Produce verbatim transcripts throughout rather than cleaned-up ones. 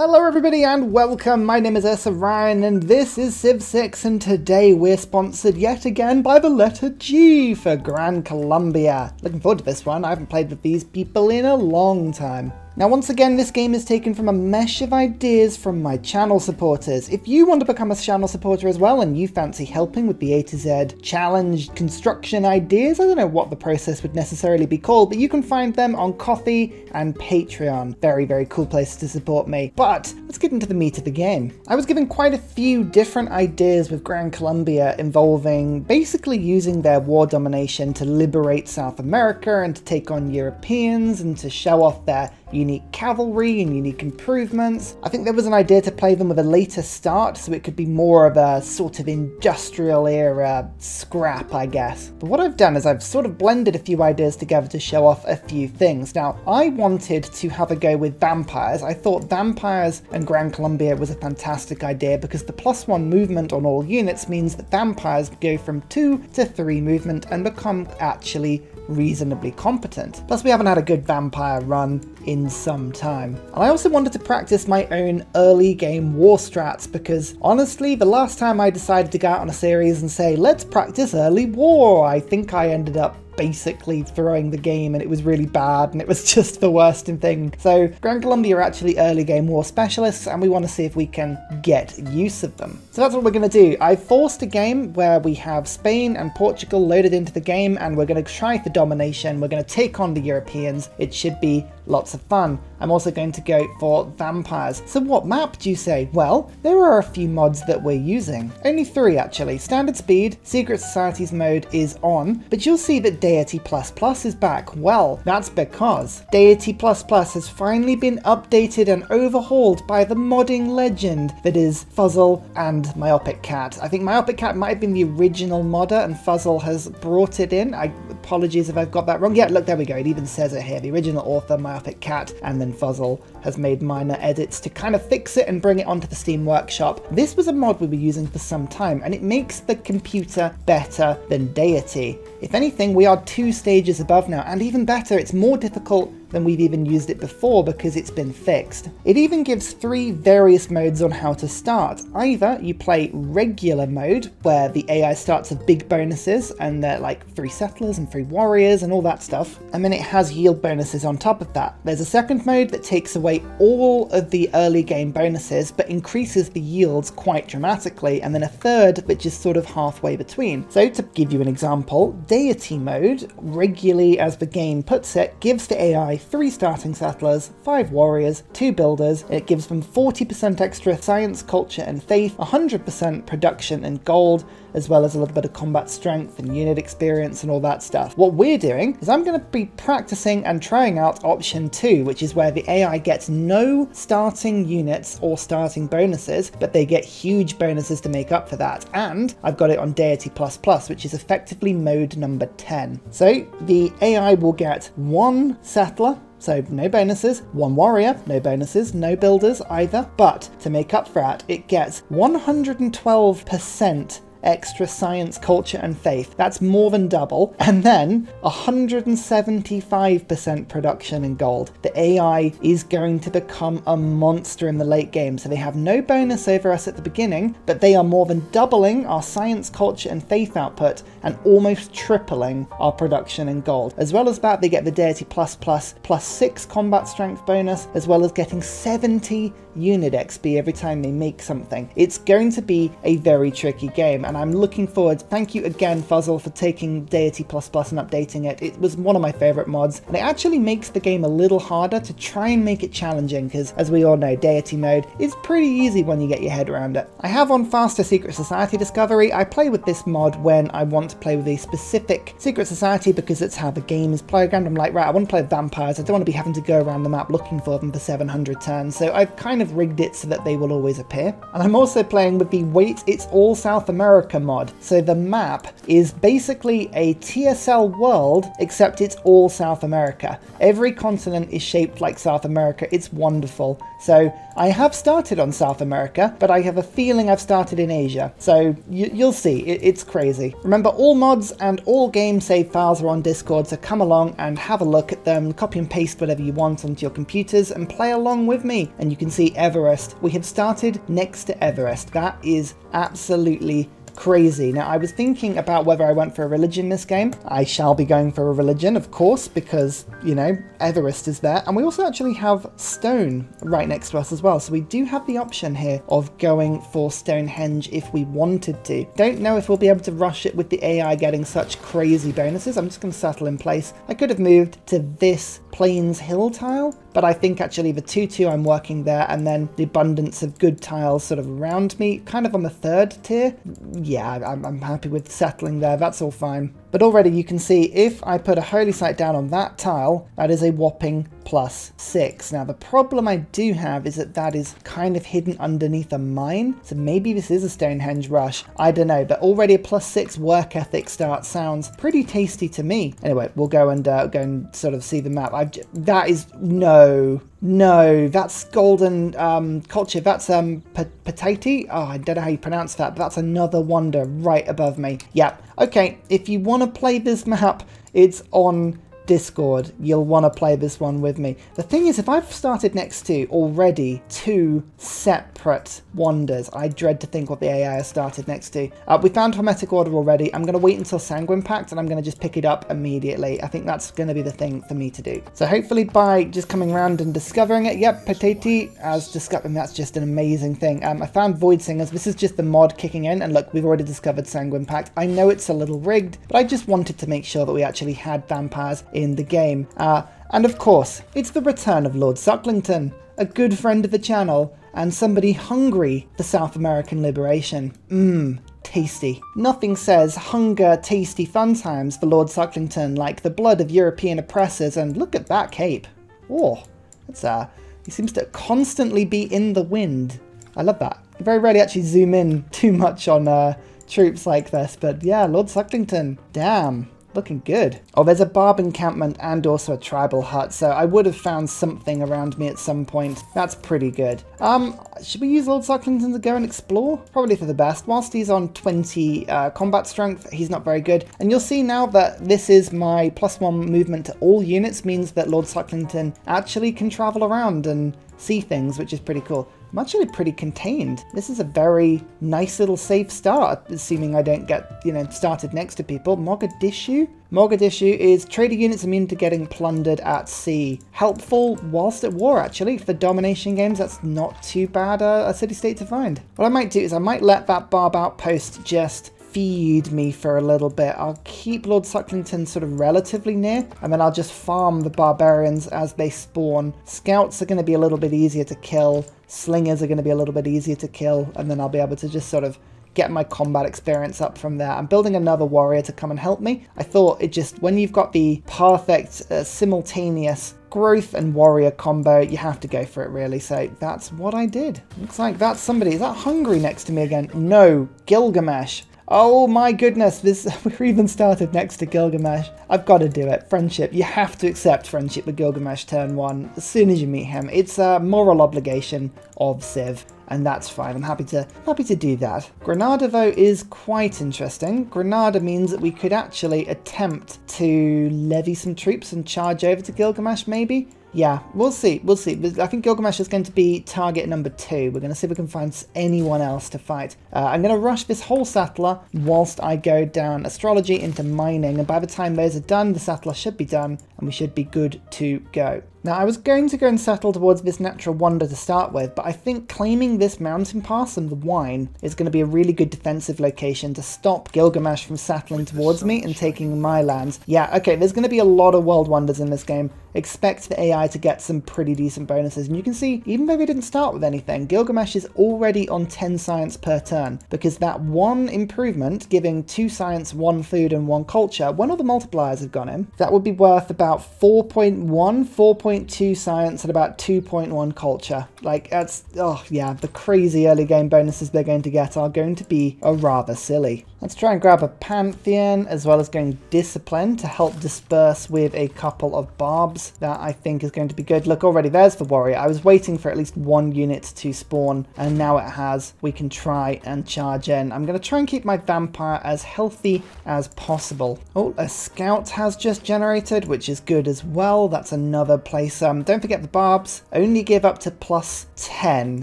Hello everybody and welcome, my name is Ursa Ryan and this is Civ six, and today we're sponsored yet again by the letter G for Gran Colombia. Looking forward to this one, I haven't played with these people in a long time. Now once again, this game is taken from a mesh of ideas from my channel supporters. If you want to become a channel supporter as well and you fancy helping with the A to Z challenge construction ideas, I don't know what the process would necessarily be called, but you can find them on Ko-fi and Patreon. Very, very cool places to support me. But let's get into the meat of the game. I was given quite a few different ideas with Gran Colombia involving basically using their war domination to liberate South America and to take on Europeans and to show off their unique cavalry and unique improvements. I think there was an idea to play them with a later start so it could be more of a sort of industrial era scrap, I guess. But what I've done is I've sort of blended a few ideas together to show off a few things. Now, I wanted to have a go with vampires. I thought vampires and Gran Colombia was a fantastic idea because the plus one movement on all units means that vampires go from two to three movement and become actually reasonably competent. Plus we haven't had a good vampire run in some time. And I also wanted to practice my own early game war strats because honestly the last time I decided to go out on a series and say let's practice early war, I think I ended up basically throwing the game and it was really bad and it was just the worst thing. So Gran Colombia are actually early game war specialists and we want to see if we can get use of them. So that's what we're going to do. I forced a game where we have Spain and Portugal loaded into the game and we're going to try for domination. We're going to take on the Europeans. It should be lots of fun. I'm also going to go for vampires. So what map do you say? Well, there are a few mods that we're using. Only three actually. Standard Speed, Secret Societies mode is on, but you'll see that Deity plus plus is back. Well, that's because Deity plus plus has finally been updated and overhauled by the modding legend that is Fuzzle and Myopic Cat. I think Myopic Cat might have been the original modder and Fuzzle has brought it in. I, apologies if I've got that wrong. Yeah, look, there we go. It even says it here. The original author, Myopic Cat, and then Fuzzle has made minor edits to kind of fix it and bring it onto the Steam Workshop. This was a mod we were using for some time and it makes the computer better than Deity. If anything, we are two stages above now, and even better, it's more difficult than we've even used it before because it's been fixed. It even gives three various modes on how to start. Either you play regular mode, where the A I starts with big bonuses, and they're like three settlers and three warriors and all that stuff, and then it has yield bonuses on top of that. There's a second mode that takes away all of the early game bonuses, but increases the yields quite dramatically, and then a third which is sort of halfway between. So to give you an example, Deity mode, regularly as the game puts it, gives the A I three starting settlers, five warriors, two builders, and it gives them forty percent extra science, culture and faith, one hundred percent production and gold, as well as a little bit of combat strength and unit experience and all that stuff. What we're doing is I'm going to be practicing and trying out option two, which is where the A I gets no starting units or starting bonuses, but they get huge bonuses to make up for that. And I've got it on Deity plus plus, which is effectively mode number ten. So the A I will get one settler, so no bonuses, one warrior, no bonuses, no builders either, but to make up for that, it gets one hundred twelve percent extra science, culture and faith. That's more than double. And then one hundred seventy-five percent production and gold. The A I is going to become a monster in the late game. So they have no bonus over us at the beginning, but they are more than doubling our science, culture and faith output and almost tripling our production and gold. As well as that, they get the Deity plus plus plus six combat strength bonus, as well as getting seventy unit X P every time they make something. It's going to be a very tricky game, and I'm looking forward. Thank you again, Fuzzle, for taking Deity plus plus and updating it. It was one of my favorite mods, and it actually makes the game a little harder to try and make it challenging, because as we all know, Deity mode is pretty easy when you get your head around it. I have on faster Secret Society Discovery. I play with this mod when I want to play with a specific Secret Society because it's how the game is programmed. I'm like, right, I want to play with vampires. I don't want to be having to go around the map looking for them for seven hundred turns, so I've kind of rigged it so that they will always appear. And I'm also playing with the Wait It's All South America mod. So the map is basically a T S L world, except it's all South America. Every continent is shaped like South America. It's wonderful. So I have started on South America, but I have a feeling I've started in Asia. So you, you'll see, it, it's crazy. Remember, all mods and all game save files are on Discord, so come along and have a look at them, copy and paste whatever you want onto your computers and play along with me. And you can see Everest. We have started next to Everest. That is absolutely crazy. Now, I was thinking about whether I went for a religion this game. I shall be going for a religion, of course, because, you know, Everest is there. And we also actually have stone right next to us as well. So we do have the option here of going for Stonehenge if we wanted to. Don't know if we'll be able to rush it with the A I getting such crazy bonuses. I'm just going to settle in place. I could have moved to this Plains Hill tile, but I think actually the two two I'm working there, and then the abundance of good tiles sort of around me, kind of on the third tier. Yeah, I'm, I'm happy with settling there, that's all fine. But already you can see if I put a holy site down on that tile, that is a whopping plus six. Now the problem I do have is that that is kind of hidden underneath a mine. So maybe this is a Stonehenge rush. I don't know, but already a plus six work ethic start sounds pretty tasty to me. Anyway, we'll go and uh, go and sort of see the map. I've j that is no, no, that's golden um, culture. That's um, patati. Oh, I don't know how you pronounce that, but that's another wonder right above me. Yep. Okay, if you want to play this map, it's on Discord. You'll want to play this one with me. The thing is, if I've started next to already two separate wonders, I dread to think what the A I has started next to. Uh, we found Hermetic Order already. I'm going to wait until Sanguine Pact, and I'm going to just pick it up immediately. I think that's going to be the thing for me to do. So hopefully by just coming around and discovering it, yep, Patati, as discovering, that's just an amazing thing. Um, I found Void Singers. This is just the mod kicking in, and look, we've already discovered Sanguine Pact. I know it's a little rigged, but I just wanted to make sure that we actually had vampires in the game. Uh, and of course, it's the return of Lord Sucklington, a good friend of the channel, and somebody hungry for South American liberation. Mmm, tasty. Nothing says hunger, tasty fun times for Lord Sucklington like the blood of European oppressors, and look at that cape. Oh, that's uh, he seems to constantly be in the wind. I love that. You very rarely actually zoom in too much on uh, troops like this, but yeah, Lord Sucklington, damn. Looking good. Oh, there's a barb encampment and also a tribal hut, so I would have found something around me at some point. That's pretty good. Um, should we use Lord Sucklington to go and explore? Probably for the best. Whilst he's on twenty uh, combat strength, he's not very good. And you'll see now that this is my plus one movement to all units, means that Lord Sucklington actually can travel around and see things, which is pretty cool. I'm actually pretty contained. This is a very nice little safe start, assuming I don't get, you know, started next to people. Mogadishu? Mogadishu is trader units immune to getting plundered at sea. Helpful whilst at war, actually. For domination games, that's not too bad uh, a city-state to find. What I might do is I might let that barb outpost just feed me for a little bit. I'll keep Lord Sucklington sort of relatively near, and then I'll just farm the barbarians as they spawn. Scouts are going to be a little bit easier to kill. Slingers are going to be a little bit easier to kill, and then I'll be able to just sort of get my combat experience up from there. I'm building another warrior to come and help me. I thought it just, when you've got the perfect uh, simultaneous growth and warrior combo, you have to go for it really, so that's what I did. Looks like that's somebody. Is that hungry next to me again? No, Gilgamesh. Oh my goodness, this we're even started next to Gilgamesh. I've got to do it. Friendship. You have to accept friendship with Gilgamesh turn one as soon as you meet him. It's a moral obligation of Civ, and that's fine. I'm happy to happy to do that. Grenada, though, is quite interesting. Grenada means that we could actually attempt to levy some troops and charge over to Gilgamesh, maybe? Yeah, we'll see, we'll see. I think Gilgamesh is going to be target number two. We're going to see if we can find anyone else to fight. Uh, I'm going to rush this whole settler whilst I go down astrology into mining, and by the time those are done, the settler should be done, and we should be good to go. Now, I was going to go and settle towards this natural wonder to start with, but I think claiming this mountain pass and the wine is going to be a really good defensive location to stop Gilgamesh from settling towards me and taking my lands. Yeah, okay, there's going to be a lot of world wonders in this game. Expect the A I to get some pretty decent bonuses, and you can see, even though we didn't start with anything, Gilgamesh is already on ten science per turn, because that one improvement, giving two science, one food, and one culture, when all the multipliers have gone in, that would be worth about four point one, four point two science and about two point one culture. Like, that's, oh yeah, the crazy early game bonuses they're going to get are going to be a rather silly. Let's try and grab a pantheon, as well as going discipline to help disperse with a couple of barbs. That I think is going to be good. Look, already there's the warrior. I was waiting for at least one unit to spawn, and now it has. We can try and charge in. I'm going to try and keep my vampire as healthy as possible. Oh, a scout has just generated, which is good as well. That's another player play some. Don't forget the barbs only give up to plus ten,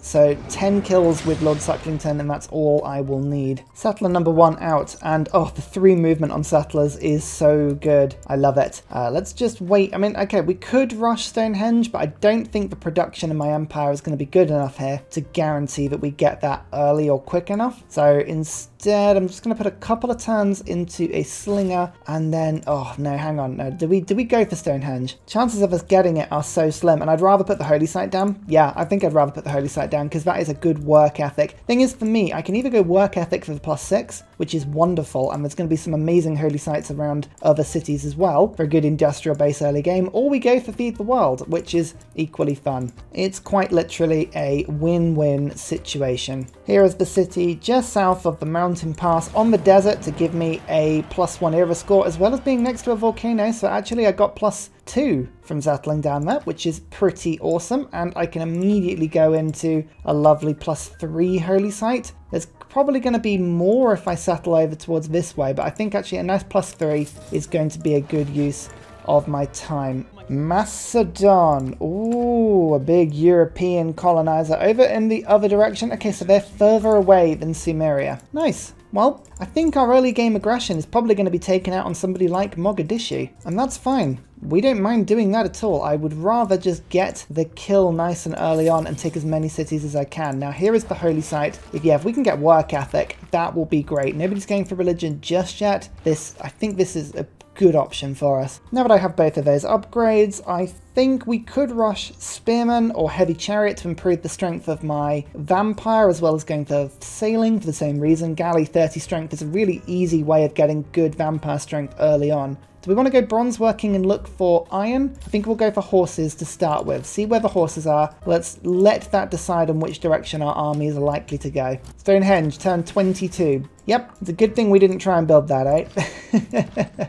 so ten kills with Lord Sucklington and that's all I will need. Settler number one out, and oh, the three movement on settlers is so good. I love it. Uh, let's just wait. I mean, okay, we could rush Stonehenge, but I don't think the production in my empire is going to be good enough here to guarantee that we get that early or quick enough. So instead, I'm just going to put a couple of turns into a slinger, and then, oh no, hang on, no, do we, do we go for Stonehenge? Chances of us getting it are so slim, and I'd rather put the holy site down. Yeah, I think I'd rather put the holy site down because that is a good work ethic. Thing is, for me, I can either go work ethic for the plus six, which is wonderful, and there's going to be some amazing holy sites around other cities as well for a good industrial base early game, or we go for Feed the World, which is equally fun. It's quite literally a win-win situation. Here is the city just south of the mountain pass on the desert to give me a plus one era score, as well as being next to a volcano, so actually I got plus two from settling down there, which is pretty awesome, and I can immediately go into a lovely plus three holy site. There's probably going to be more if I settle over towards this way, but I think actually a nice plus three is going to be a good use of my time. Macedon, ooh, a big European colonizer over in the other direction. Okay, so they're further away than Sumeria. Nice. Well, I think our early game aggression is probably going to be taken out on somebody like Mogadishu, and that's fine. We don't mind doing that at all. I would rather just get the kill nice and early on and take as many cities as I can. Now here is the holy site. If, yeah, if we can get work ethic, that will be great. Nobody's going for religion just yet. This, I think this is a good option for us. Now that I have both of those upgrades, I think we could rush Spearman or Heavy Chariot to improve the strength of my Vampire, as well as going for Sailing for the same reason. Galley thirty strength is a really easy way of getting good Vampire strength early on. Do we want to go bronze working and look for iron? I think we'll go for horses to start with. See where the horses are. Let's let that decide on which direction our armies are likely to go. Stonehenge, turn twenty-two. Yep, it's a good thing we didn't try and build that, eh?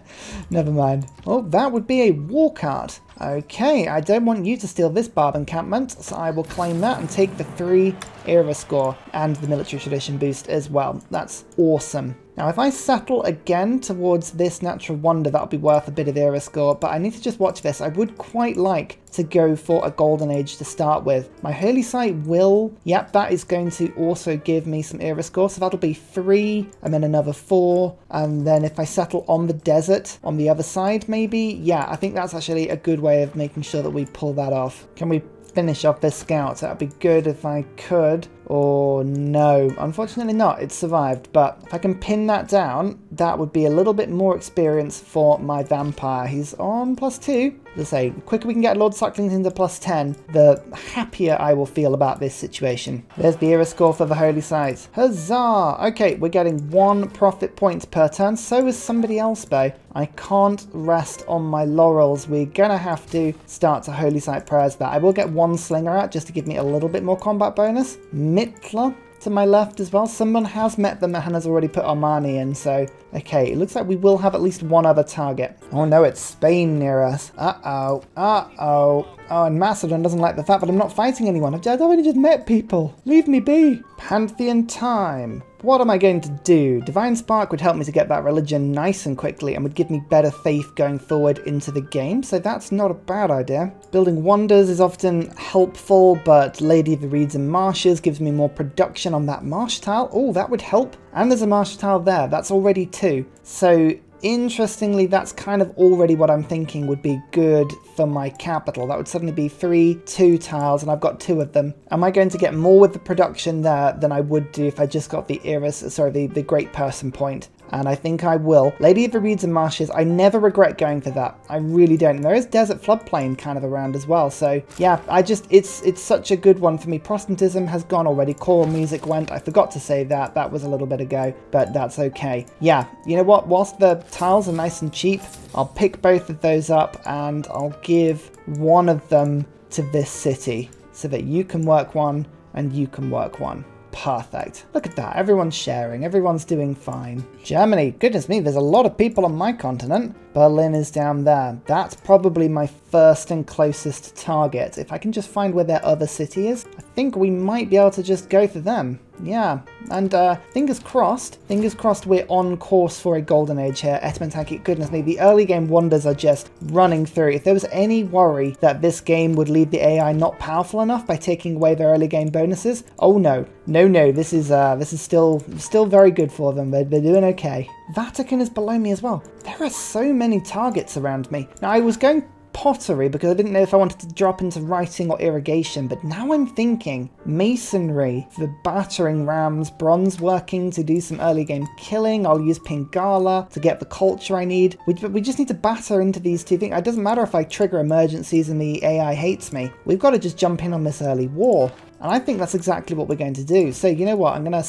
Never mind. Oh, that would be a war cart. Okay, I don't want you to steal this barb encampment, so I will claim that and take the three era score and the military tradition boost as well. That's awesome. Now, if I settle again towards this natural wonder, that'll be worth a bit of era score, but I need to just watch this. I would quite like to go for a golden age to start with. My holy site will, yep, that is going to also give me some era score, so that'll be three and then another four, and then if I settle on the desert on the other side, maybe, yeah, I think that's actually a good way of making sure that we pull that off. Can we finish off this scout? That'd be good if I could. Or no, unfortunately not, it survived, but if I can pin that down, that would be a little bit more experience for my vampire. He's on plus two. As I say, the quicker we can get Lord Sucklington to plus ten, the happier I will feel about this situation. There's the era score for the holy site. Huzzah! Okay, we're getting one profit point per turn, so is somebody else though. I can't rest on my laurels. We're gonna have to start to holy site prayers that. I will get one slinger out just to give me a little bit more combat bonus. Mitla to my left as well. Someone has met them and has already put Armani in, so okay, it looks like we will have at least one other target. Oh no, it's Spain near us. Uh-oh, uh-oh. Oh, and Macedon doesn't like the fact that I'm not fighting anyone. I've already just met people. Leave me be. Pantheon time. What am I going to do? Divine Spark would help me to get that religion nice and quickly and would give me better faith going forward into the game, so that's not a bad idea. Building wonders is often helpful, but Lady of the Reeds and Marshes gives me more production on that marsh tile. Oh, that would help. And there's a marsh tile there. That's already two. So interestingly, that's kind of already what I'm thinking would be good for my capital. That would suddenly be three, two tiles, and I've got two of them. Am I going to get more with the production there than I would do if I just got the Eris, sorry, the, the Great Person point? And I think I will. Lady of the Reeds and Marshes, I never regret going for that. I really don't. And there is Desert Floodplain kind of around as well. So yeah, I just, it's it's such a good one for me. Protestantism has gone already. Choral Music went. I forgot to say that. That was a little bit ago, but that's okay. Yeah, you know what? Whilst the tiles are nice and cheap, I'll pick both of those up and I'll give one of them to this city so that you can work one and you can work one. Perfect. Look at that. Everyone's sharing. Everyone's doing fine. Germany. Goodness me, there's a lot of people on my continent. Berlin is down there. That's probably my first and closest target. If I can just find where their other city is, I think we might be able to just go for them. Yeah, and uh, fingers crossed, fingers crossed we're on course for a golden age here. Etmentaki, goodness me, the early game wonders are just running through. If there was any worry that this game would leave the A I not powerful enough by taking away their early game bonuses, oh no, no, no, this is uh, this is still still very good for them. They're, they're doing okay. Vatican is below me as well. There are so many targets around me. Now, I was going pottery because I didn't know if I wanted to drop into writing or irrigation, but now I'm thinking masonry for the battering rams, bronze working to do some early game killing. I'll use Pingala to get the culture I need. We, we just need to batter into these two things. It doesn't matter if I trigger emergencies and the A I hates me. We've got to just jump in on this early war. And I think that's exactly what we're going to do. So you know what? I'm gonna.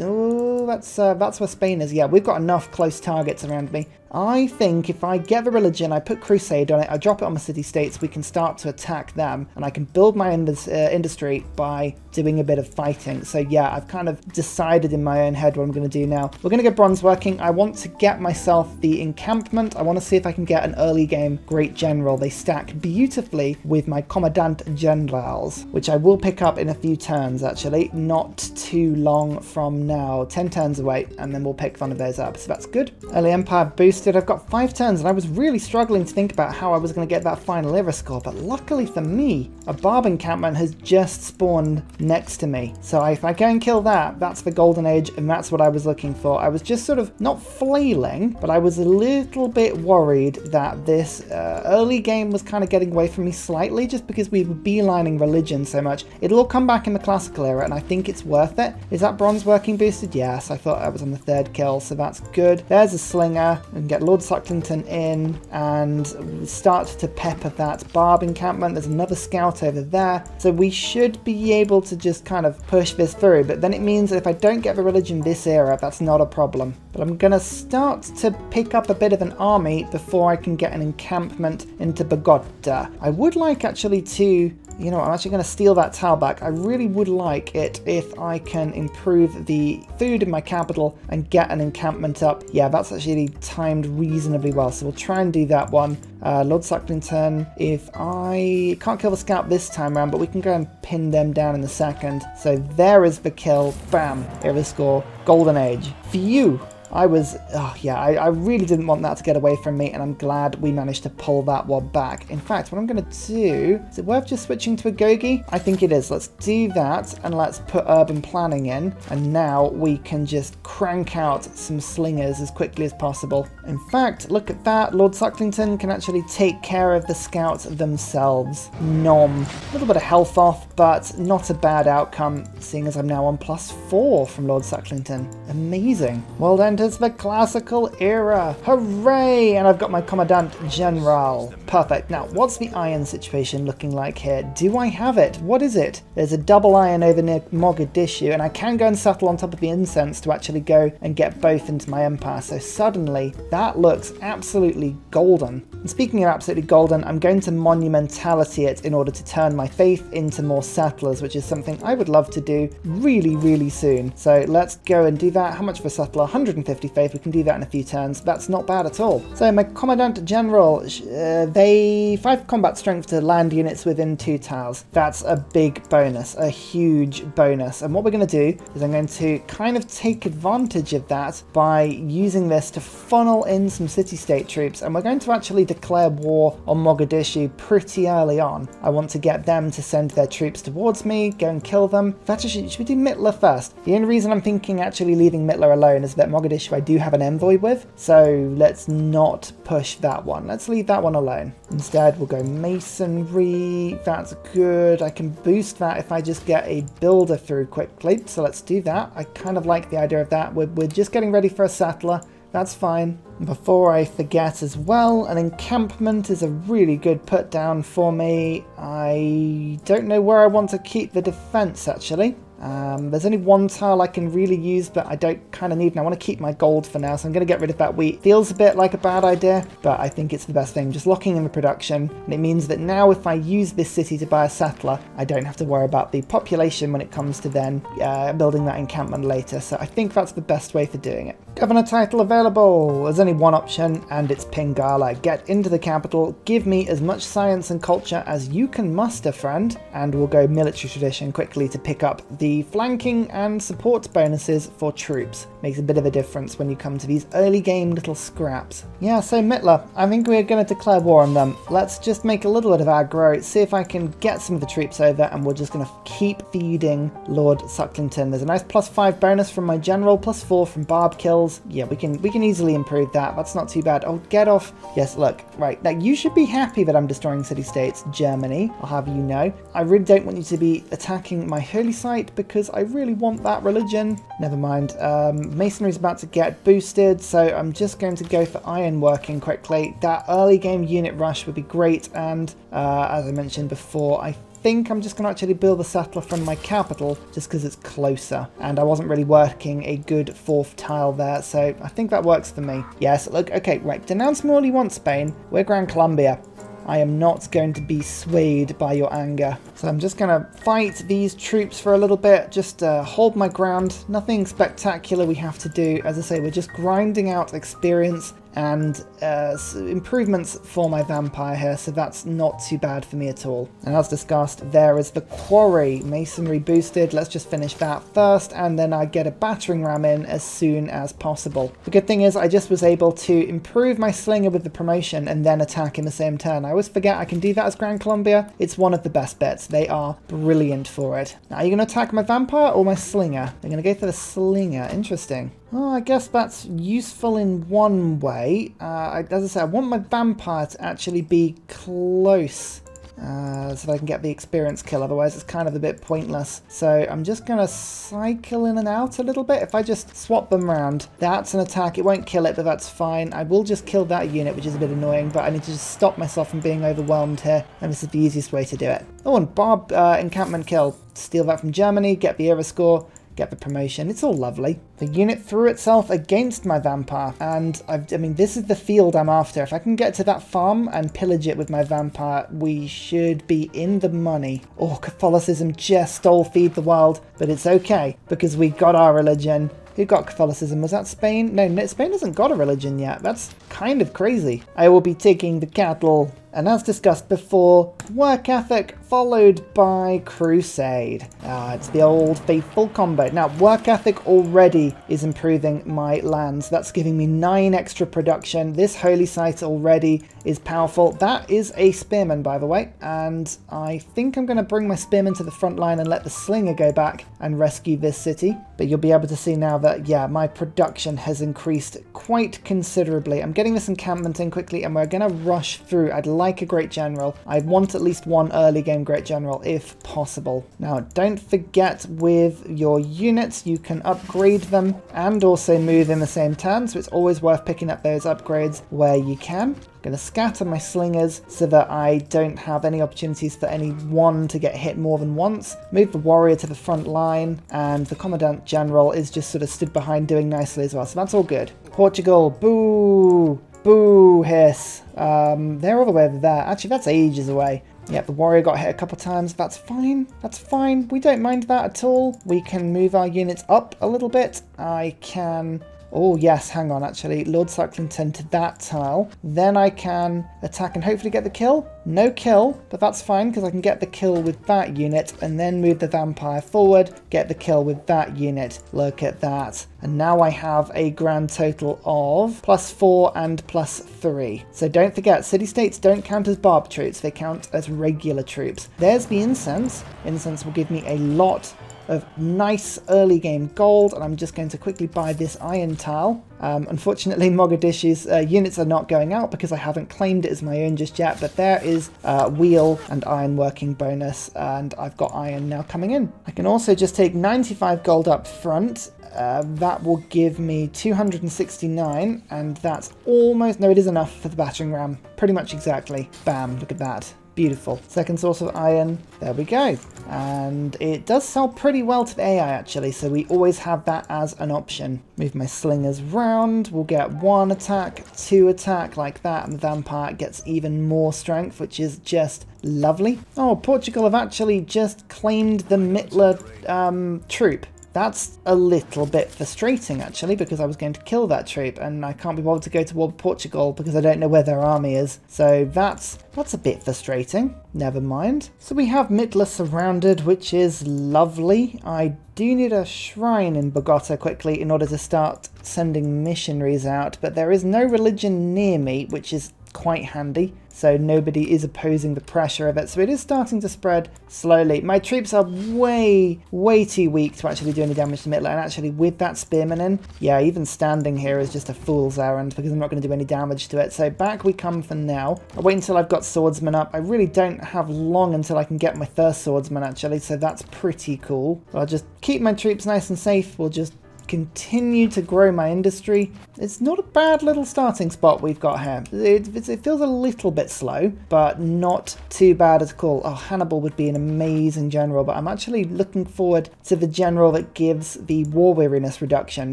Oh, that's uh, that's where Spain is. Yeah, we've got enough close targets around me. I think if I get the religion, I put Crusade on it, I drop it on the city-states, we can start to attack them, and I can build my in uh, industry by doing a bit of fighting. So yeah, I've kind of decided in my own head what I'm going to do now. We're going to go bronze working. I want to get myself the encampment. I want to see if I can get an early game great general. They stack beautifully with my commandant generals, which I will pick up in a few turns actually, not too long from now, ten turns away, and then we'll pick one of those up. So that's good. Early empire boost. I've got five turns and I was really struggling to think about how I was going to get that final era score, but luckily for me, a barb encampment has just spawned next to me. So if I go and kill that, that's the golden age, and that's what I was looking for. I was just sort of not flailing, but I was a little bit worried that this uh, early game was kind of getting away from me slightly just because we were beelining religion so much. It'll all come back in the classical era and I think it's worth it. Is that bronze working boosted? Yes, I thought I was on the third kill, so that's good. There's a slinger. And get Lord Sucklington in and start to pepper that barb encampment. There's another scout over there. So we should be able to just kind of push this through. But then it means that if I don't get the religion this era, that's not a problem. But I'm going to start to pick up a bit of an army before I can get an encampment into Boudica. I would like actually to... You know, I'm actually going to steal that tile back. I really would like it if I can improve the food in my capital and get an encampment up. Yeah, that's actually timed reasonably well, so we'll try and do that one. Uh, Lord Sucklington, if I can't kill the scout this time around, but we can go and pin them down in a second. So there is the kill. Bam. Here is score. Golden Age. Phew. I was, oh yeah, I, I really didn't want that to get away from me, and I'm glad we managed to pull that one back. In fact, what I'm going to do, is it worth just switching to a Gogi? I think it is. Let's do that, and let's put urban planning in, and now we can just crank out some slingers as quickly as possible. In fact, look at that, Lord Sucklington can actually take care of the scouts themselves. Nom. A little bit of health off, but not a bad outcome, seeing as I'm now on plus four from Lord Sucklington. Amazing. Well then, it's the classical era. Hooray! And I've got my commandant general. Perfect. Now, what's the iron situation looking like here? Do I have it? What is it? There's a double iron over near Mogadishu, and I can go and settle on top of the incense to actually go and get both into my empire. So suddenly, that looks absolutely golden. And speaking of absolutely golden, I'm going to monumentality it in order to turn my faith into more settlers, which is something I would love to do really, really soon. So let's go and do that. How much for a settler? one hundred fifty. Faith, we can do that in a few turns. That's not bad at all. So my commandant general, uh, they five combat strength to land units within two tiles. That's a big bonus, a huge bonus. And what we're going to do is I'm going to kind of take advantage of that by using this to funnel in some city-state troops, and we're going to actually declare war on Mogadishu pretty early on. I want to get them to send their troops towards me, go and kill them. Actually, should, should we do Mitla first? The only reason I'm thinking actually leaving Mitla alone is that Mogadishu I do have an envoy with, so let's not push that one. Let's leave that one alone. Instead, we'll go masonry. That's good. I can boost that if I just get a builder through quickly, so let's do that. I kind of like the idea of that. We're, we're just getting ready for a settler. That's fine. Before I forget as well, an encampment is a really good put down for me. I don't know where I want to keep the defense, actually. Um, there's only one tile I can really use that I don't kind of need, and I want to keep my gold for now, so I'm going to get rid of that wheat. Feels a bit like a bad idea, but I think it's the best thing. Just locking in the production, and it means that now if I use this city to buy a settler, I don't have to worry about the population when it comes to then uh, building that encampment later, so I think that's the best way for doing it. Governor title available! There's only one option, and it's Pingala. Get into the capital, give me as much science and culture as you can muster, friend, and we'll go military tradition quickly to pick up the The flanking and support bonuses for troops. Makes a bit of a difference when you come to these early game little scraps. Yeah, so Mitla, I think we're going to declare war on them. Let's just make a little bit of aggro, see if I can get some of the troops over, and we're just going to keep feeding Lord Sucklington. There's a nice plus five bonus from my general, plus four from barb kills. Yeah, we can we can easily improve that. That's not too bad. Oh, get off. Yes, look, right. Now, you should be happy that I'm destroying city-states, Germany. I'll have you know. I really don't want you to be attacking my holy site, because I really want that religion. Never mind. Um, Masonry's about to get boosted, so I'm just going to go for ironworking quickly. That early game unit rush would be great, and uh, as I mentioned before, I think I'm just going to actually build a settler from my capital, just because it's closer, and I wasn't really working a good fourth tile there, so I think that works for me. Yes, look, okay, right, denounce me all you want, Spain. We're Gran Colombia. I am not going to be swayed by your anger. So I'm just going to fight these troops for a little bit, just uh, hold my ground. Nothing spectacular we have to do. As I say, we're just grinding out experience and uh, improvements for my vampire here, so that's not too bad for me at all. And as discussed, there is the quarry. Masonry boosted, let's just finish that first, and then I get a battering ram in as soon as possible. The good thing is I just was able to improve my slinger with the promotion and then attack in the same turn. I always forget I can do that as Gran Colombia. It's one of the best bets. They are brilliant for it. Now, are you going to attack my vampire or my slinger? I'm going to go for the slinger. Interesting. Oh, I guess that's useful in one way. Uh, I, as I say, I want my vampire to actually be close uh, so that I can get the experience kill. Otherwise, it's kind of a bit pointless. So I'm just going to cycle in and out a little bit. If I just swap them around, that's an attack. It won't kill it, but that's fine. I will just kill that unit, which is a bit annoying, but I need to just stop myself from being overwhelmed here. And this is the easiest way to do it. Oh, and barb uh, encampment kill. Steal that from Germany, get the era score. Get the promotion. It's all lovely. The unit threw itself against my vampire, and I've, I mean, this is the field I'm after. If I can get to that farm and pillage it with my vampire, we should be in the money. Oh, Catholicism just stole Feed the World, but it's okay, because we got our religion. Who got Catholicism? Was that Spain? No, no, Spain hasn't got a religion yet. That's kind of crazy. I will be taking the cattle. And as discussed before, Work Ethic followed by Crusade. Ah, it's the old faithful combo. Now, Work Ethic already is improving my lands. That's giving me nine extra production. This holy site already is powerful. That is a spearman, by the way. And I think I'm going to bring my spearman to the front line and let the slinger go back and rescue this city. But you'll be able to see now that, yeah, my production has increased quite considerably. I'm getting this encampment in quickly, and we're going to rush through. I'd like Like a great general. I want at least one early game great general if possible. Now, don't forget with your units, you can upgrade them and also move in the same turn, so it's always worth picking up those upgrades where you can. I'm going to scatter my slingers so that I don't have any opportunities for any one to get hit more than once. Move the warrior to the front line, and the commandant general is just sort of stood behind doing nicely as well, so that's all good. Portugal, boo! Boo, hiss. Um, they're all the way over there. Actually, that's ages away. Yep, the warrior got hit a couple times. That's fine. That's fine. We don't mind that at all. We can move our units up a little bit. I can... Oh, yes, hang on, actually. Lord Sucklington to that tile. Then I can attack and hopefully get the kill. No kill, but that's fine because I can get the kill with that unit and then move the vampire forward, get the kill with that unit. Look at that. And now I have a grand total of plus four and plus three. So don't forget, city-states don't count as barb troops. They count as regular troops. There's the incense. Incense will give me a lot of nice early game gold, and I'm just going to quickly buy this iron tile. Um, unfortunately, Mogadishu's uh, units are not going out because I haven't claimed it as my own just yet, but there is uh, wheel and iron working bonus, and I've got iron now coming in. I can also just take ninety-five gold up front. Uh, that will give me two hundred sixty-nine, and that's almost... No, it is enough for the battering ram. Pretty much exactly. Bam, look at that. Beautiful. Second source of iron. There we go. And it does sell pretty well to the A I actually, so we always have that as an option. Move my slingers round. We'll get one attack, two attack like that, and the vampire gets even more strength, which is just lovely. Oh, Portugal have actually just claimed the Mitla um, troop. That's a little bit frustrating actually, because I was going to kill that troop and I can't be bothered to go to war with Portugal because I don't know where their army is. So that's that's a bit frustrating. Never mind. So we have Mitla surrounded, which is lovely. I do need a shrine in Bogota quickly in order to start sending missionaries out, but there is no religion near me, which is quite handy, so nobody is opposing the pressure of it, so it is starting to spread slowly. My troops are way way too weak to actually do any damage to Mitla, and actually with that spearman in, yeah, even standing here is just a fool's errand because I'm not going to do any damage to it. So back we come for now. I'll wait until I've got swordsman up. I really don't have long until I can get my first swordsman actually, so that's pretty cool. So I'll just keep my troops nice and safe. We'll just continue to grow my industry. It's not a bad little starting spot we've got here. It, it, it feels a little bit slow, but not too bad at all. Oh, Hannibal would be an amazing general, but I'm actually looking forward to the general that gives the war weariness reduction.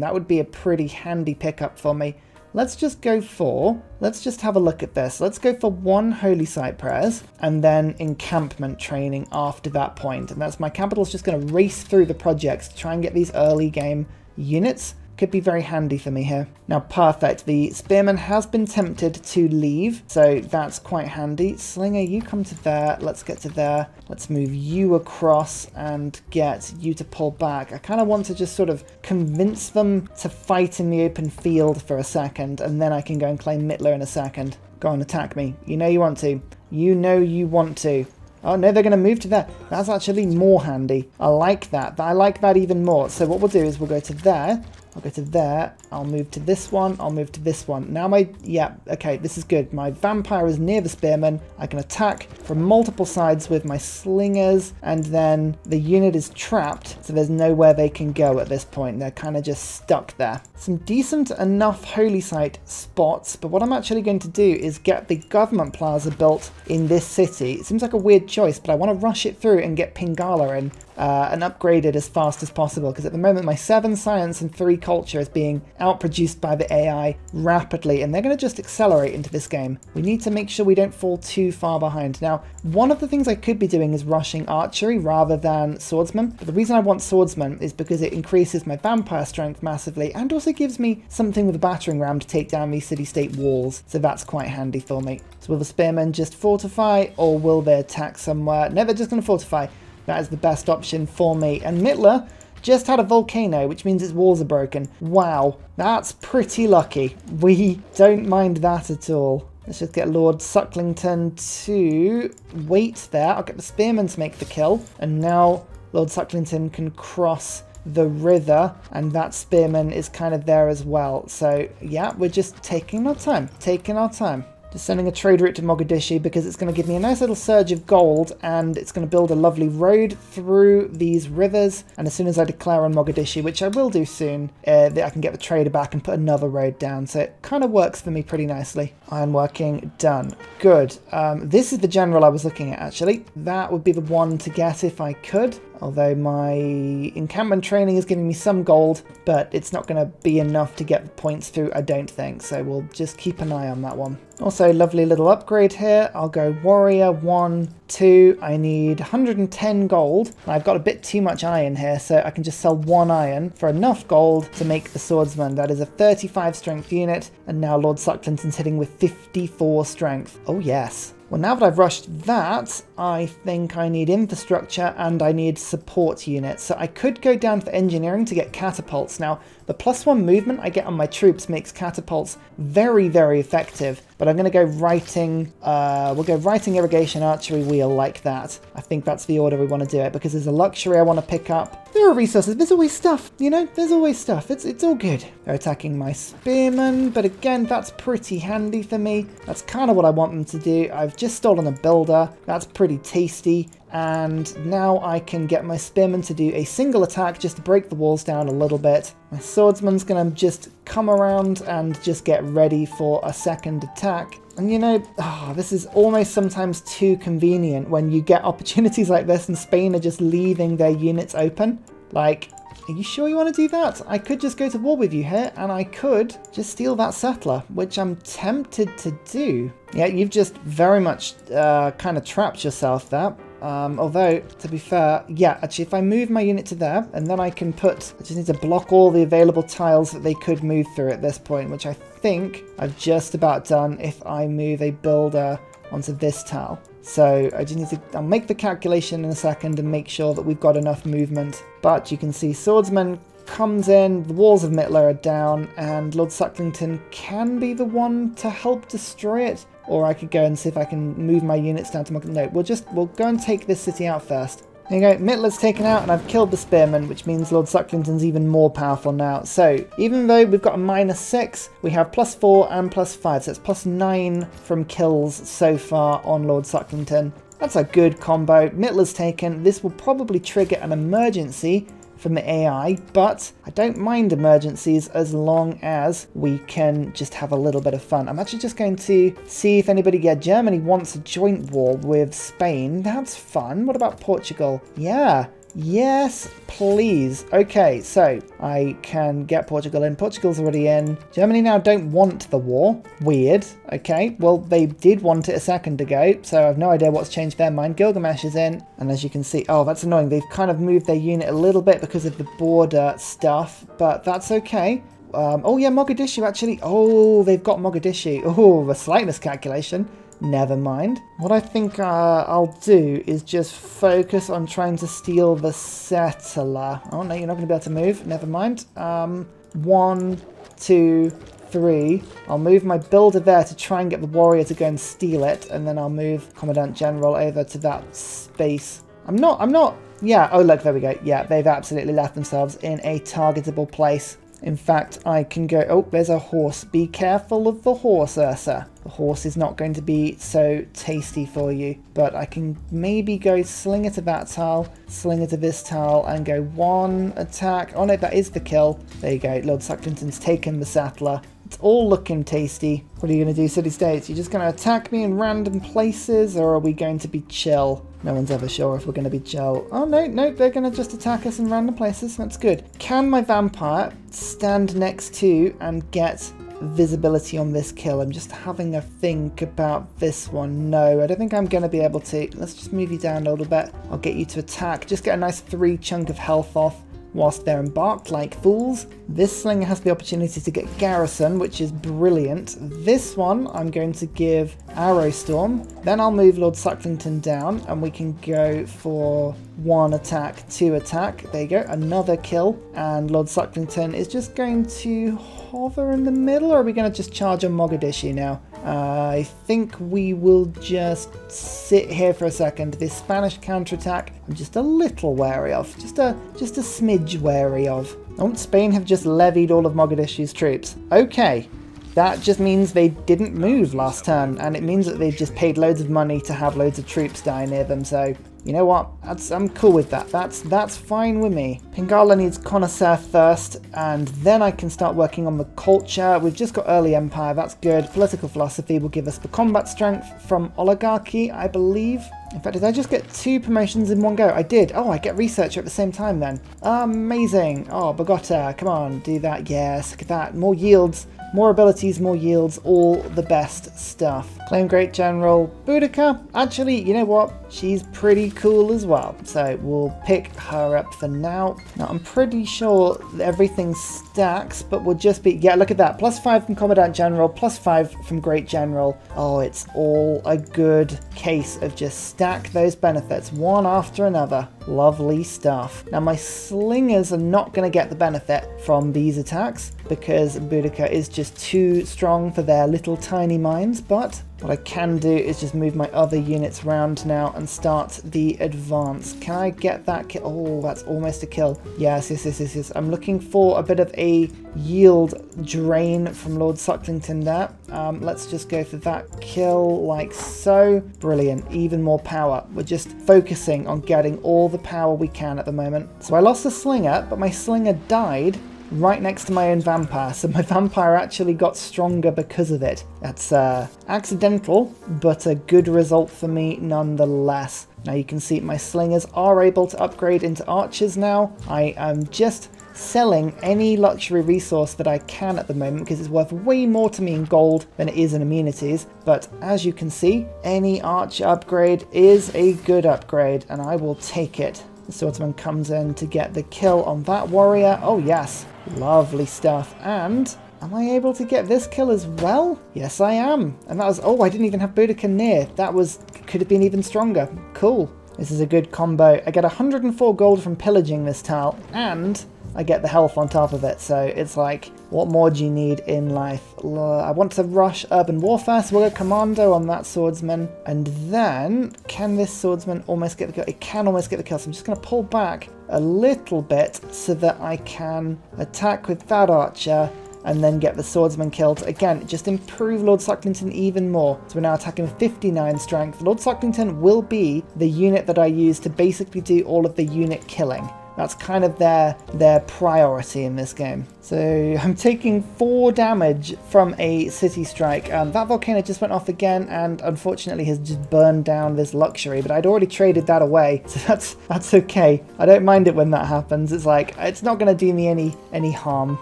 That would be a pretty handy pickup for me. Let's just go for, let's just have a look at this. Let's go for one holy site prayers and then encampment training after that point. And that's my capital's just going to race through the projects to try and get these early game units. Could be very handy for me here. Now, perfect. The spearman has been tempted to leave, so that's quite handy. Slinger, you come to there. Let's get to there. Let's move you across and get you to pull back. I kind of want to just sort of convince them to fight in the open field for a second, and then I can go and claim Mitla in a second. Go on, attack me. You know you want to. You know you want to. Oh no, they're going to move to there. That's actually more handy. I like that. I like that even more. So what we'll do is we'll go to there. I'll go to there. I'll move to this one. I'll move to this one. Now my... yeah, okay, this is good. My vampire is near the spearman. I can attack from multiple sides with my slingers. And then the unit is trapped, so there's nowhere they can go at this point. They're kind of just stuck there. Some decent enough holy site spots. But what I'm actually going to do is get the government plaza built in this city. It seems like a weird choice, but I want to rush it through and get Pingala in. Uh, and upgraded as fast as possible, because at the moment my seven science and three culture is being outproduced by the A I rapidly, and they're going to just accelerate into this game. We need to make sure we don't fall too far behind. Now, one of the things I could be doing is rushing archery rather than swordsman, but the reason I want swordsman is because it increases my vampire strength massively and also gives me something with a battering ram to take down these city-state walls, so that's quite handy for me. So will the spearmen just fortify, or will they attack somewhere? No, they're just going to fortify. That is the best option for me. And Mitla just had a volcano, which means its walls are broken. Wow, that's pretty lucky. We don't mind that at all. Let's just get Lord Sucklington to wait there. I'll get the spearmen to make the kill. And now Lord Sucklington can cross the river, and that spearman is kind of there as well. So yeah, we're just taking our time, taking our time. Just sending a trade route to Mogadishu because it's going to give me a nice little surge of gold, and it's going to build a lovely road through these rivers. And as soon as I declare on Mogadishu, which I will do soon, uh, I can get the trader back and put another road down. So it kind of works for me pretty nicely. Ironworking done. Good. Um, this is the general I was looking at actually. That would be the one to get if I could. Although my encampment training is giving me some gold, but it's not going to be enough to get the points through, I don't think. So we'll just keep an eye on that one. Also, lovely little upgrade here. I'll go warrior, one, two. I need one hundred ten gold. I've got a bit too much iron here, so I can just sell one iron for enough gold to make the swordsman. That is a thirty-five strength unit. And now Lord Sucklinton's hitting with fifty-four strength. Oh yes. Well, now that I've rushed that, I think I need infrastructure and I need support units. So I could go down for engineering to get catapults. Now, the plus one movement I get on my troops makes catapults very, very effective. But I'm going to go writing, uh, we'll go writing irrigation archery wheel like that. I think that's the order we want to do it, because there's a luxury I want to pick up. There are resources. There's always stuff, you know, there's always stuff. It's, it's all good. They're attacking my spearmen, but again, that's pretty handy for me. That's kind of what I want them to do. I've just stolen a builder. That's pretty pretty tasty. And now I can get my spearmen to do a single attack just to break the walls down a little bit. My swordsman's gonna just come around and just get ready for a second attack. And you know, oh, this is almost sometimes too convenient when you get opportunities like this and Spain are just leaving their units open. Like, are you sure you want to do that? I could just go to war with you here, and I could just steal that settler, which I'm tempted to do. Yeah, you've just very much uh, kind of trapped yourself there. Um, although, to be fair, yeah, actually, if I move my unit to there, and then I can put... I just need to block all the available tiles that they could move through at this point, which I think I've just about done if I move a builder onto this tile. So I just need to, I'll make the calculation in a second and make sure that we've got enough movement. But you can see Swordsman comes in, the walls of Mitla are down, and Lord Sucklington can be the one to help destroy it. Or I could go and see if I can move my units down to my... No, we'll just, we'll go and take this city out first. There you go, Mitla's taken out and I've killed the spearman, which means Lord Sucklington's even more powerful now. So even though we've got a minus six, we have plus four and plus five. So it's plus nine from kills so far on Lord Sucklington. That's a good combo. Mitla's taken. This will probably trigger an emergency from the A I, but I don't mind emergencies as long as we can just have a little bit of fun. I'm actually just going to see if anybody, yeah, Germany wants a joint war with Spain. That's fun. What about Portugal? Yeah. Yes, please. Okay, so I can get Portugal in. Portugal's already in. Germany now don't want the war. Weird. Okay, well, they did want it a second ago, so I have no idea what's changed their mind. Gilgamesh is in, and as you can see... Oh, that's annoying. They've kind of moved their unit a little bit because of the border stuff, but that's okay. Um, oh, yeah, Mogadishu, actually. Oh, they've got Mogadishu. Oh, a slight miscalculation. Never mind. What I think uh, I'll do is just focus on trying to steal the settler. Oh no, you're not going to be able to move. Never mind. Um, one, two, three. I'll move my builder there to try and get the warrior to go and steal it, and then I'll move Commandant General over to that space. I'm not. I'm not. Yeah. Oh look, there we go. Yeah, they've absolutely left themselves in a targetable place. In fact, I can go... Oh, there's a horse. Be careful of the horse, Ursa. The horse is not going to be so tasty for you. But I can maybe go slinger to that tile, slinger to this tile, and go one attack. Oh no, that is the kill. There you go. Lord Sucklington's taken the settler. It's all looking tasty. What are you going to do, city states? You're just going to attack me in random places, or are we going to be chill? No one's ever sure if we're going to be chill. Oh no, no, they're going to just attack us in random places. That's good. Can my vampire stand next to and get visibility on this kill? I'm just having a think about this one. No, I don't think I'm going to be able to. Let's just move you down a little bit. I'll get you to attack. Just get a nice three chunk of health off. Whilst they're embarked like fools. This slinger has the opportunity to get garrison, which is brilliant. This one I'm going to give arrow storm. Then I'll move Lord Sucklington down and we can go for one attack, two attack. There you go, another kill. And Lord Sucklington is just going to hover in the middle, or are we going to just charge on Mogadishu now? Uh, I think we will just sit here for a second. This Spanish counterattack, I'm just a little wary of. Just a just a smidge wary of. Oh, Spain have just levied all of Mogadishu's troops. Okay, that just means they didn't move last turn, and it means that they've just paid loads of money to have loads of troops die near them, so... You know what? That's, I'm cool with that. That's that's fine with me. Pingala needs connoisseur first, and then I can start working on the culture. We've just got early empire. That's good. Political philosophy will give us the combat strength from oligarchy, I believe. In fact, did I just get two promotions in one go? I did. Oh, I get researcher at the same time then. Amazing. Oh, Boudica. Come on, do that. Yes, look at that. More yields. More abilities, more yields, all the best stuff. Claim Great General Boudica. Actually, you know what? She's pretty cool as well. So we'll pick her up for now. Now, I'm pretty sure everything stacks, but we'll just be... Yeah, look at that. Plus five from Commandant General, plus five from Great General. Oh, it's all a good case of just stack those benefits, one after another. Lovely stuff. Now, my slingers are not going to get the benefit from these attacks because Boudica is just too strong for their little tiny minds, but What I can do is just move my other units round now and start the advance. Can I get that kill? Oh, that's almost a kill. Yes, yes, yes, yes, yes. I'm looking for a bit of a yield drain from Lord Sucklington there. Um, let's just go for that kill like so. Brilliant. Even more power. We're just focusing on getting all the power we can at the moment. So I lost the slinger, but my slinger died right next to my own vampire, so my vampire actually got stronger because of it. That's uh, accidental, but a good result for me nonetheless. Now you can see my slingers are able to upgrade into archers now. I am just selling any luxury resource that I can at the moment because it's worth way more to me in gold than it is in immunities. But as you can see, any archer upgrade is a good upgrade, and I will take it. The swordsman comes in to get the kill on that warrior. Oh yes, lovely stuff. And am I able to get this kill as well? Yes, I am. And that was, oh, I didn't even have Boudica near. That was, could have been even stronger. Cool. This is a good combo. I get one hundred and four gold from pillaging this tile, and I get the health on top of it. So it's like, what more do you need in life? I want to rush urban warfare, so we'll go commando on that swordsman. And then, can this swordsman almost get the kill? It can almost get the kill, so I'm just going to pull back a little bit so that I can attack with that archer and then get the swordsman killed. Again, just improve Lord Sucklington even more. So we're now attacking with fifty-nine strength. Lord Sucklington will be the unit that I use to basically do all of the unit killing. That's kind of their their priority in this game. So I'm taking four damage from a city strike. Um, that volcano just went off again and unfortunately has just burned down this luxury, but I'd already traded that away, so that's that's okay. I don't mind it when that happens. It's like, it's not going to do me any any harm.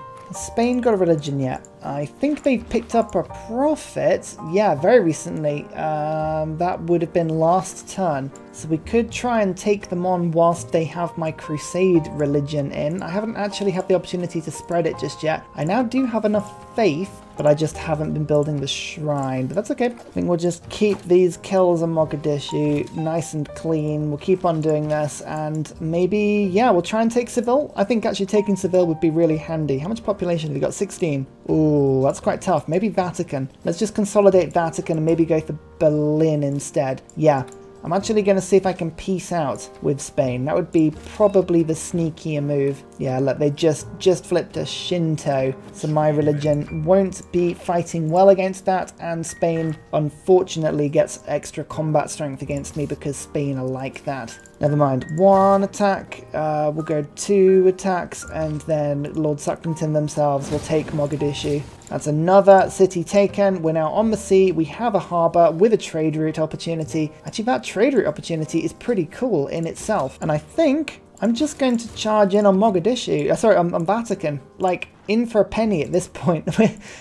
Spain got a religion yet? I think they've picked up a prophet. Yeah, very recently. Um, that would have been last turn. So we could try and take them on whilst they have my crusade religion in. I haven't actually had the opportunity to spread it just yet. I now do have enough faith, but I just haven't been building the shrine. But that's okay. I think we'll just keep these kills on Mogadishu nice and clean. We'll keep on doing this, and maybe, yeah, we'll try and take Seville. I think actually taking Seville would be really handy. How much population have we got? sixteen. Ooh, that's quite tough. Maybe Vatican. Let's just consolidate Vatican and maybe go for Berlin instead. Yeah. I'm actually going to see if I can peace out with Spain. That would be probably the sneakier move. Yeah, look, they just, just flipped a Shinto, so my religion won't be fighting well against that, and Spain unfortunately gets extra combat strength against me because Spain are like that. Never mind. One attack, uh, we'll go two attacks, and then Lord Sucklington themselves will take Mogadishu. That's another city taken. We're now on the sea. We have a harbour with a trade route opportunity. Actually, that trade route opportunity is pretty cool in itself. And I think I'm just going to charge in on Mogadishu. Uh, sorry, on, on Vatican. Like, in for a penny at this point.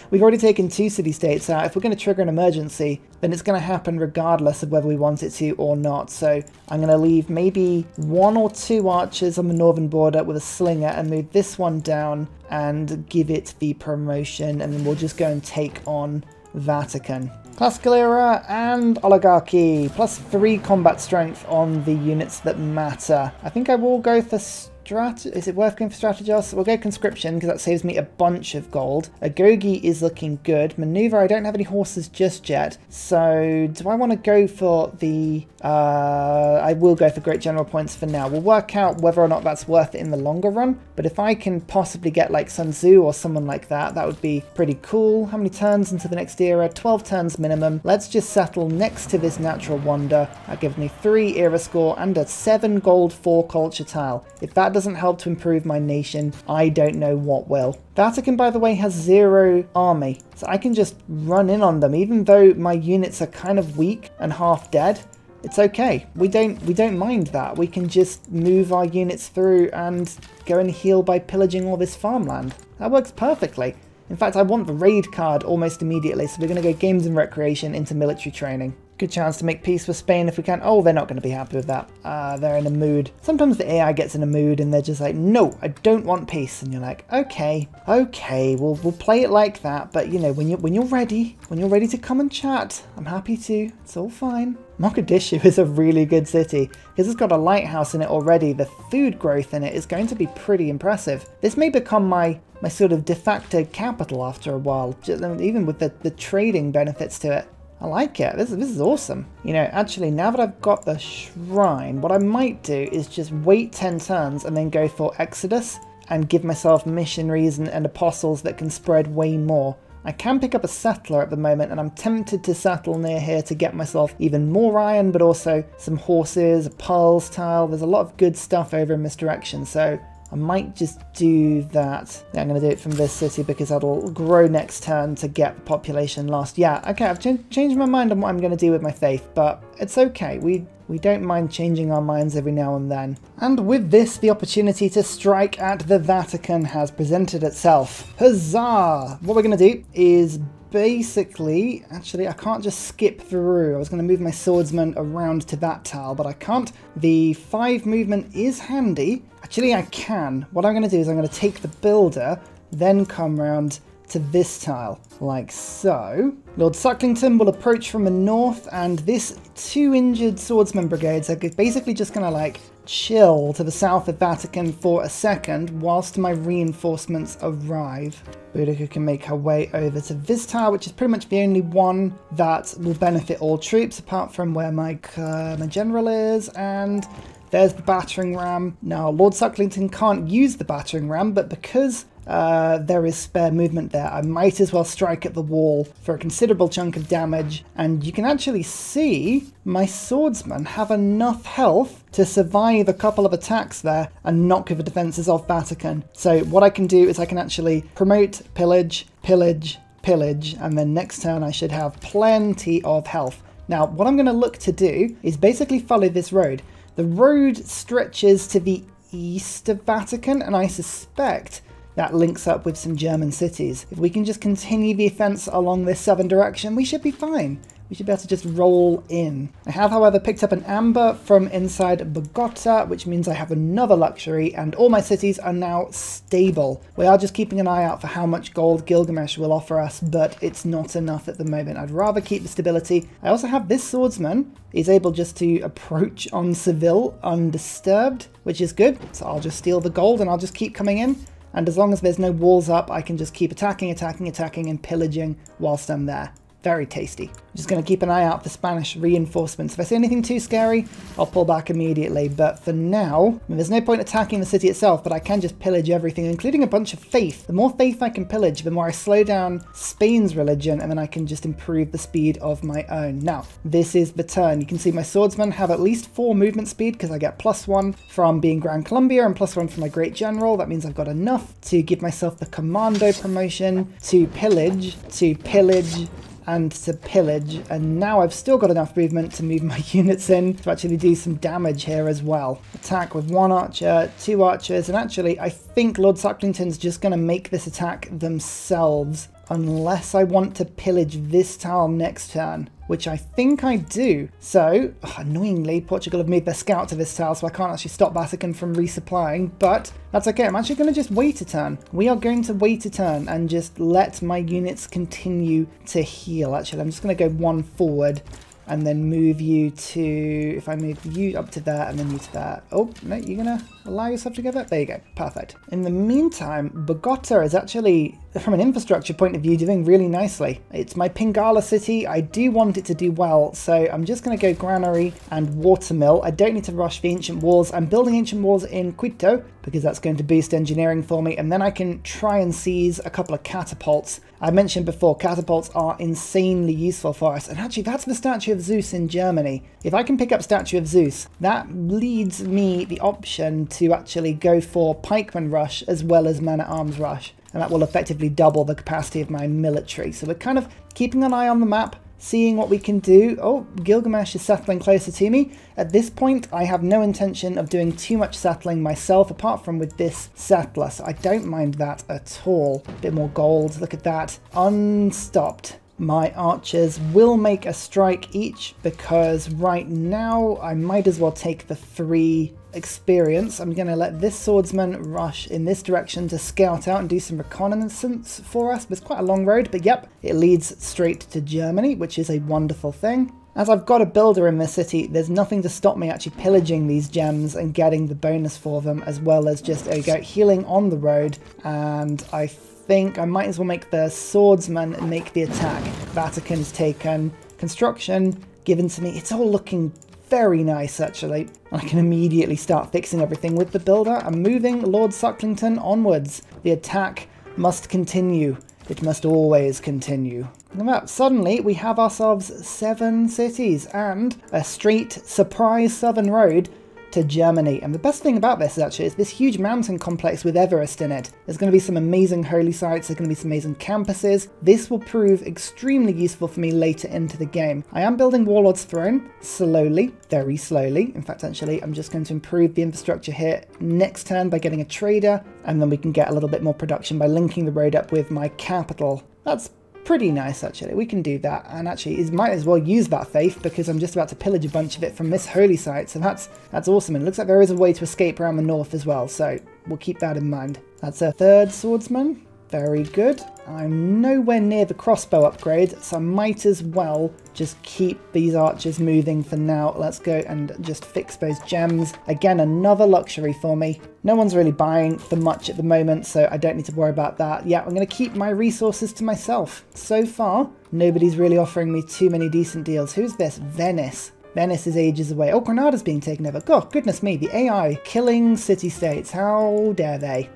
We've already taken two city-states out. If we're going to trigger an emergency, then it's going to happen regardless of whether we want it to or not. So I'm going to leave maybe one or two archers on the northern border with a slinger and move this one down and give it the promotion, and then we'll just go and take on Vatican. Classical Era and Oligarchy, plus three combat strength on the units that matter. I think I will go for Strat... Is it worth going for Strategos? We'll go Conscription, because that saves me a bunch of gold. Agogi is looking good. Maneuver, I don't have any horses just yet, so do I want to go for the... Uh, I will go for Great General Points for now. We'll work out whether or not that's worth it in the longer run, but if I can possibly get like Sun Tzu or someone like that, that would be pretty cool. How many turns into the next era? twelve turns minimum. Let's just settle next to this Natural Wonder. That gives me three era score and a seven gold four culture tile. If that doesn't help to improve my nation, I don't know what will. Vatican, by the way, has zero army, so I can just run in on them. Even though my units are kind of weak and half dead, it's okay. We don't we don't mind that. We can just move our units through and go and heal by pillaging all this farmland. That works perfectly. In fact, I want the raid card almost immediately, so we're going to go games and recreation into military training. Good chance to make peace with Spain if we can. Oh, they're not going to be happy with that. Uh, they're in a mood. Sometimes the A I gets in a mood and they're just like, no, I don't want peace. And you're like, okay, okay, we'll, we'll play it like that. But, you know, when you're, when you're ready, when you're ready to come and chat, I'm happy to. It's all fine. Mogadishu is a really good city because it's got a lighthouse in it already. The food growth in it is going to be pretty impressive. This may become my... my sort of de facto capital after a while, even with the, the trading benefits to it. I like it. This is, this is awesome. You know, actually, now that I've got the shrine, what I might do is just wait ten turns and then go for Exodus and give myself missionaries and, and apostles that can spread way more. I can pick up a settler at the moment, and I'm tempted to settle near here to get myself even more iron, but also some horses, a pulse tile. There's a lot of good stuff over in this direction, so I might just do that. Yeah, I'm going to do it from this city because that'll grow next turn to get the population last. Yeah, okay, I've ch changed my mind on what I'm going to do with my faith, but it's okay. We we don't mind changing our minds every now and then. And with this, the opportunity to strike at the Vatican has presented itself. Huzzah! What we're going to do is basically... Actually, I can't just skip through. I was going to move my swordsman around to that tile, but I can't. The five movement is handy. Actually, I can. What I'm going to do is I'm going to take the builder, then come round to this tile, like so. Lord Sucklington will approach from the north, and this two injured swordsman brigades are basically just going to, like, chill to the south of Vatican for a second whilst my reinforcements arrive. Boudica can make her way over to this tower, which is pretty much the only one that will benefit all troops, apart from where my, uh, my general is, and... There's the battering ram. Now, Lord Sucklington can't use the battering ram, but because uh, there is spare movement there, I might as well strike at the wall for a considerable chunk of damage. And you can actually see my swordsmen have enough health to survive a couple of attacks there and knock the defences off Vatican. So what I can do is I can actually promote, pillage, pillage, pillage, and then next turn I should have plenty of health. Now, what I'm going to look to do is basically follow this road. The road stretches to the east of Vatican, and I suspect that links up with some German cities. If we can just continue the offense along this southern direction, we should be fine. We should be able to just roll in. I have, however, picked up an amber from inside Bogota, which means I have another luxury, and all my cities are now stable. We are just keeping an eye out for how much gold Gilgamesh will offer us, but it's not enough at the moment. I'd rather keep the stability. I also have this swordsman. He's able just to approach on Seville undisturbed, which is good. So I'll just steal the gold and I'll just keep coming in. And as long as there's no walls up, I can just keep attacking, attacking, attacking, and pillaging whilst I'm there. Very tasty. I'm just going to keep an eye out for Spanish reinforcements. If I see anything too scary, I'll pull back immediately. But for now, I mean, there's no point attacking the city itself, but I can just pillage everything, including a bunch of faith. The more faith I can pillage, the more I slow down Spain's religion, and then I can just improve the speed of my own. Now, this is the turn. You can see my swordsmen have at least four movement speed because I get plus one from being Gran Colombia and plus one from my great general. That means I've got enough to give myself the commando promotion to pillage, to pillage, and to pillage, and now I've still got enough movement to move my units in to actually do some damage here as well. Attack with one archer, two archers, and actually I think Lord Sucklington's just going to make this attack themselves, unless I want to pillage this tile next turn, which I think I do. So, oh, annoyingly, Portugal have moved their scout to this tile, so I can't actually stop Vatican from resupplying, but that's okay. I'm actually going to just wait a turn. We are going to wait a turn and just let my units continue to heal. Actually, I'm just going to go one forward and then move you to, if I move you up to there and then you to there. Oh, no, you're gonna allow yourself to go there? There you go, perfect. In the meantime, Bogota is actually, from an infrastructure point of view, doing really nicely. It's my Pingala city. I do want it to do well, so I'm just gonna go granary and watermill. I don't need to rush the ancient walls. I'm building ancient walls in Quito because that's going to boost engineering for me, and then I can try and seize a couple of catapults. I mentioned before, catapults are insanely useful for us, and actually that's the Statue of Zeus in Germany. If I can pick up Statue of Zeus, that leads me the option to actually go for Pikeman Rush as well as Man-at-Arms Rush, and that will effectively double the capacity of my military. So we're kind of keeping an eye on the map, seeing what we can do. Oh, Gilgamesh is settling closer to me. At this point, I have no intention of doing too much settling myself, apart from with this settler, so I don't mind that at all. A bit more gold, look at that. Unstopped. My archers will make a strike each, because right now I might as well take the three experience. I'm going to let this swordsman rush in this direction to scout out and do some reconnaissance for us. It's quite a long road, but yep, it leads straight to Germany, which is a wonderful thing. As I've got a builder in this city, there's nothing to stop me actually pillaging these gems and getting the bonus for them, as well as just, there you go, healing on the road. And I think I might as well make the swordsman make the attack. Vatican's taken. construction given to me. It's all looking very nice, actually. I can immediately start fixing everything with the builder and moving Lord Sucklington onwards. The attack must continue. It must always continue. Well, suddenly we have ourselves seven cities and a straight surprise southern road to Germany. And the best thing about this is actually is this huge mountain complex with Everest in it. There's going to be some amazing holy sites, there's going to be some amazing campuses. This will prove extremely useful for me later into the game. I am building Warlord's Throne slowly, very slowly. In fact, actually, I'm just going to improve the infrastructure here next turn by getting a trader, and then we can get a little bit more production by linking the road up with my capital. That's pretty nice, actually. We can do that, and actually is might as well use that faith because I'm just about to pillage a bunch of it from this holy site, so that's that's awesome. And it looks like there is a way to escape around the north as well, so we'll keep that in mind. That's a third swordsman. Very good. I'm nowhere near the crossbow upgrade, so I might as well just keep these archers moving for now. Let's go and just fix those gems. Again, another luxury for me. No one's really buying for much at the moment, so I don't need to worry about that. Yeah, I'm going to keep my resources to myself. So far, nobody's really offering me too many decent deals. Who's this? Venice. Venice is ages away. Oh, Grenada's being taken over. God, goodness me, the A I killing city-states. How dare they?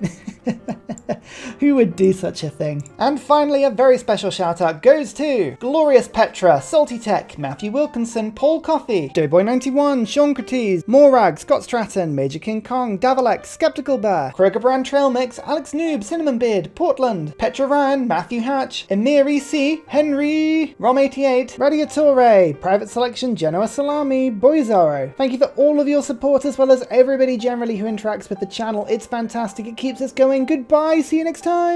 Who would do such a thing? And finally, a very special shout-out goes to Glorious Petra, Salty Tech, Matthew Wilkinson, Paul Coffey, Doughboy ninety-one, Sean Curtis, Morag, Scott Stratton, Major King Kong, Davalek, Skeptical Bear, Kroger Brand Trail Mix, Alex Noob, Cinnamon Beard, Portland, Petra Ryan, Matthew Hatch, Emir E C, Henry, Rom eighty-eight, Radiatore, Private Selection, Genoa Salami, Boizaro. Thank you for all of your support as well as everybody generally who interacts with the channel. It's fantastic. It keeps us going. Goodbye. See you next time.